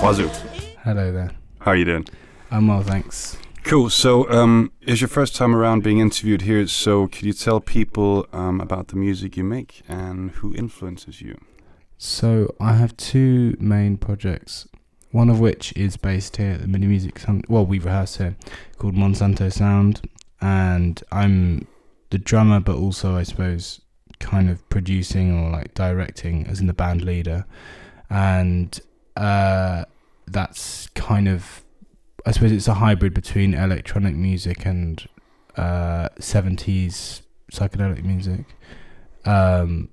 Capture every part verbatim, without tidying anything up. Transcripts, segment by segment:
Wazoo. Hello there. How are you doing? I'm well, thanks. Cool. So, um, it's your first time around being interviewed here, so could you tell people um, about the music you make and who influences you? So, I have two main projects, one of which is based here at the Mini Music Sound, well, we rehearse here, called Monzanto Sound, and I'm the drummer, but also, I suppose, kind of producing or like directing as in the band leader, and uh, that's kind of, I suppose it's a hybrid between electronic music and uh, seventies psychedelic music, um,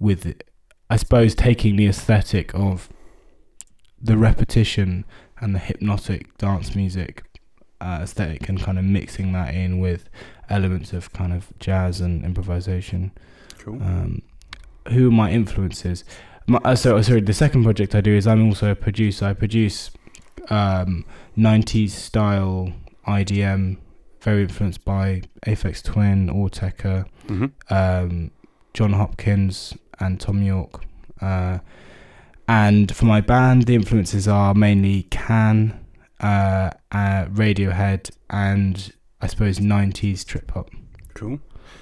with, I suppose, taking the aesthetic of the repetition and the hypnotic dance music uh, aesthetic and kind of mixing that in with elements of kind of jazz and improvisation. Cool. Um, who are my influences? My, uh, so, sorry, the second project I do is I'm also a producer. I produce um, nineties style I D M, very influenced by Aphex Twin, Autechre, mm-hmm. um, Jon Hopkins, and Thom Yorke. Uh, and for my band, the influences are mainly Can, uh, uh, Radiohead, and I suppose nineties trip hop. Cool.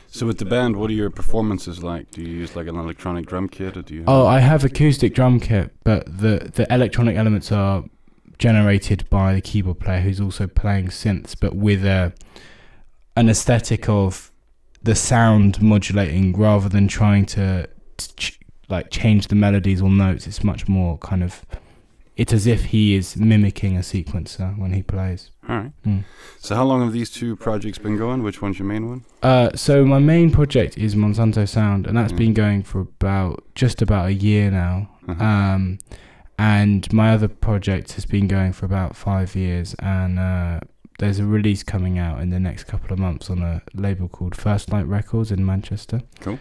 So with the band, what are your performances like? Do you use like an electronic drum kit, or do you? Oh, I have acoustic drum kit, but the the electronic elements are generated by the keyboard player, who's also playing synths, but with a an aesthetic of the sound modulating rather than trying to Ch like change the melodies or notes. It's much more kind of, it's as if he is mimicking a sequencer when he plays. All right. Mm. So how long have these two projects been going? Which one's your main one? Uh, so my main project is Monzanto Sound, and that's mm. been going for about just about a year now. Uh-huh. Um, and my other project has been going for about five years, and uh, there's a release coming out in the next couple of months on a label called First Light Records in Manchester. Cool.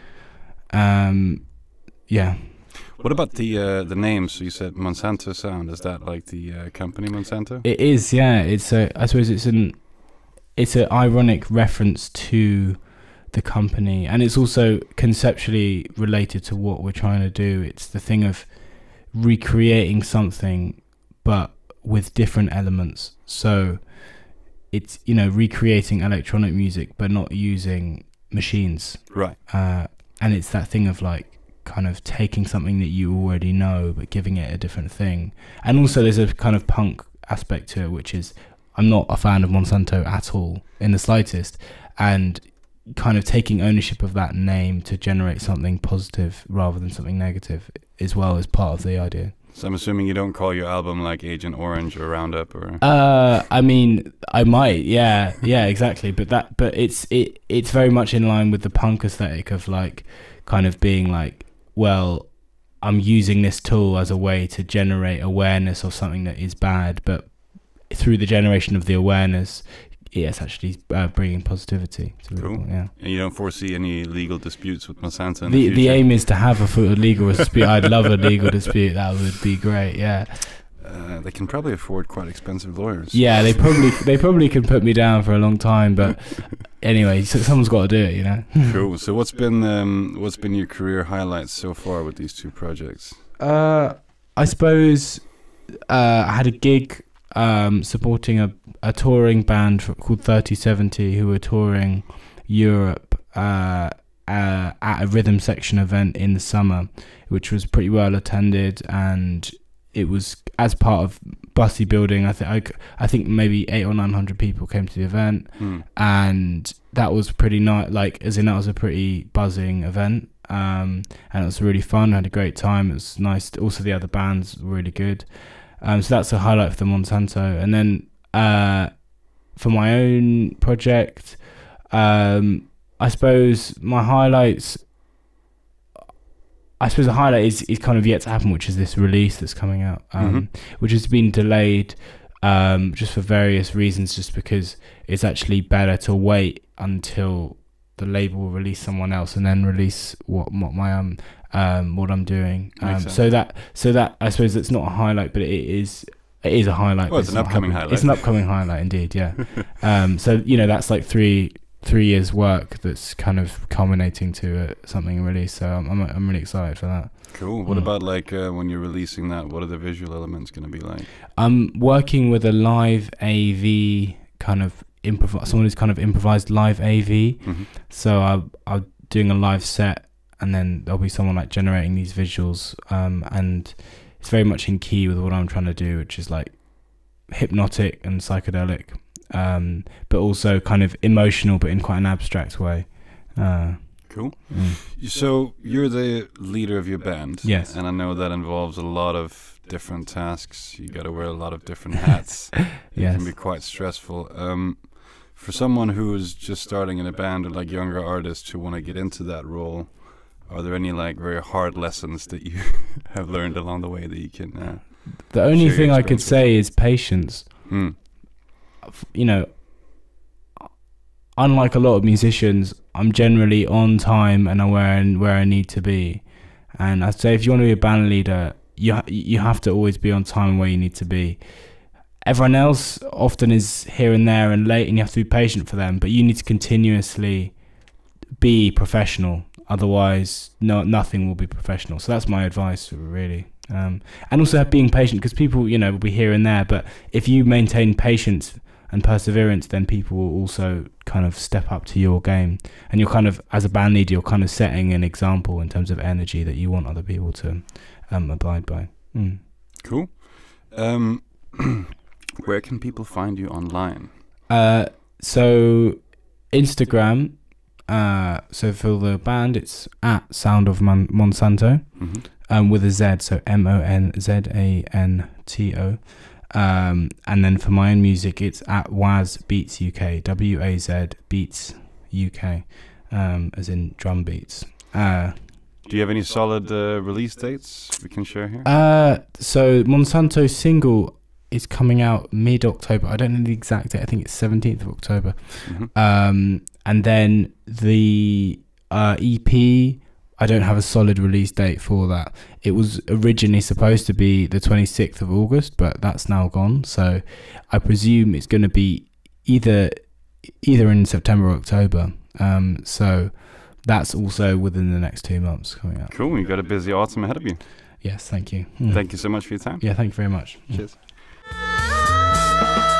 Um, yeah. What about the uh, the name? So you said Monzanto Sound. Is that like the uh, company Monsanto? It is. Yeah. It's a, I suppose it's an it's an ironic reference to the company, and it's also conceptually related to what we're trying to do. It's the thing of recreating something, but with different elements. So it's, you know, recreating electronic music, but not using machines. Right. Uh, and it's that thing of like kind of taking something that you already know but giving it a different thing. And also there's a kind of punk aspect to it, which is I'm not a fan of Monsanto at all in the slightest, and kind of taking ownership of that name to generate something positive rather than something negative as well as part of the idea. So I'm assuming you don't call your album like Agent Orange or Roundup or uh I mean I might, yeah, yeah, exactly, but that but it's it it's very much in line with the punk aesthetic of like kind of being like, well, I'm using this tool as a way to generate awareness of something that is bad, but through the generation of the awareness, yeah, it's actually uh, bringing positivity to people. Cool. Yeah. And you don't foresee any legal disputes with Monsanto in the, the, the aim is to have a legal dispute. I'd love a legal dispute. That would be great, yeah. Uh, they can probably afford quite expensive lawyers. Yeah, they probably they probably can put me down for a long time, but anyway, so someone's got to do it, you know. Cool. So what's been, um, what's been your career highlights so far with these two projects? Uh, I suppose uh, I had a gig um, supporting a a touring band called thirty seventy who were touring Europe uh, uh, at a rhythm section event in the summer, which was pretty well attended, and it was as part of Bussy Building. I think I, I think maybe eight or nine hundred people came to the event, mm. and that was pretty nice. Like as in that was a pretty buzzing event, um, and it was really fun. I had a great time. It was nice. Also the other bands were really good, um, so that's a highlight for the Monsanto, and then. Uh, for my own project, um, I suppose my highlights, I suppose the highlight is, is kind of yet to happen, which is this release that's coming out, um, mm-hmm. which has been delayed um, just for various reasons, just because it's actually better to wait until the label will release someone else and then release what, what my um, um what I'm doing. Um, so that so that I suppose it's not a highlight, but it is. It is a highlight. Well, it's, it's an upcoming highlight. It's an upcoming highlight, indeed. Yeah. um, so you know that's like three three years work that's kind of culminating to a, something release. So I'm, I'm I'm really excited for that. Cool. What mm. about like uh, when you're releasing that? What are the visual elements going to be like? I'm working with a live A V kind of improv. Someone who's kind of improvised live A V. Mm-hmm. So I'm I'm doing a live set, and then there'll be someone like generating these visuals. Um, and it's very much in key with what I'm trying to do, which is like hypnotic and psychedelic. Um but also kind of emotional, but in quite an abstract way. Uh cool. Mm. So you're the leader of your band. Yes. And I know that involves a lot of different tasks. You got to wear a lot of different hats. Yes. It can be quite stressful. Um for someone who's just starting in a band, or like younger artists who want to get into that role, are there any like very hard lessons that you have learned along the way that you can uh, the only thing I could say is patience. Mm. You know, unlike a lot of musicians, I'm generally on time and I'm where I, where I need to be. And I'd say if you want to be a band leader, you ha you have to always be on time and where you need to be. Everyone else often is here and there and late, and you have to be patient for them. But you need to continuously be professional. Otherwise, no, nothing will be professional. So that's my advice, really. Um, and also being patient, because people, you know, will be here and there. But if you maintain patience and perseverance, then people will also kind of step up to your game, and you're kind of, as a band leader, you're kind of setting an example in terms of energy that you want other people to um, abide by. Mm. Cool. Um, where can people find you online? Uh, so Instagram. Uh, so for the band, it's at Sound of Mon Monzanto, mm-hmm. um, with a Z, so M O N Z A N T O. Um, and then for my own music, it's at Waz Beats U K, W A Z Beats U K, um, as in drum beats. Uh, Do you have any solid uh, release dates we can share here? Uh, so Monsanto's single is coming out mid-October. I don't know the exact date. I think it's seventeenth of October. Mm-hmm. Um, and then the uh, E P... I don't have a solid release date for that. It was originally supposed to be the twenty-sixth of August, but that's now gone. So I presume it's going to be either either in September or October. Um, so that's also within the next two months coming up. Cool. You've got a busy autumn ahead of you. Yes, thank you. Mm. Thank you so much for your time. Yeah, thank you very much. Cheers. Mm.